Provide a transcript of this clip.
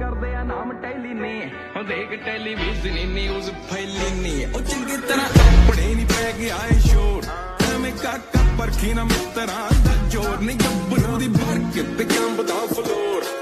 कर दिया नाम टैली ने देख टेलीविजन न्यूज फैली ने चंगी तरह अपने नहीं पै गया शोर में काका परखी ना मित्रा।